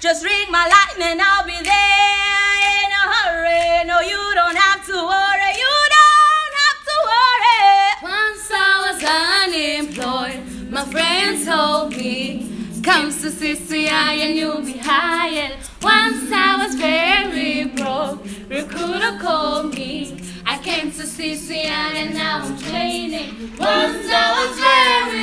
Just ring my lightning, I'll be there in a hurry. No, you don't have to worry, you don't have to worry. Once I was unemployed, my friends told me, come to CCI and you'll be hired. Once I was very broke, recruiter called me, I came to CCI and now I'm training. Once I was very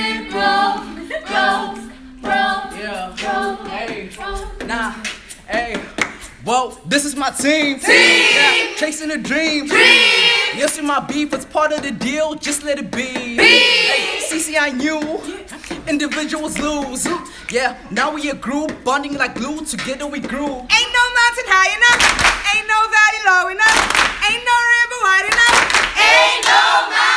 whoa, this is my team. Yeah, chasing a dream. Yes, it might be, but it's part of the deal. Just let it be. Hey, CCI knew individuals lose. Yeah, now we a group bonding like glue. Together we grew. Ain't no mountain high enough. Ain't no valley low enough. Ain't no river wide enough. Ain't no mountain.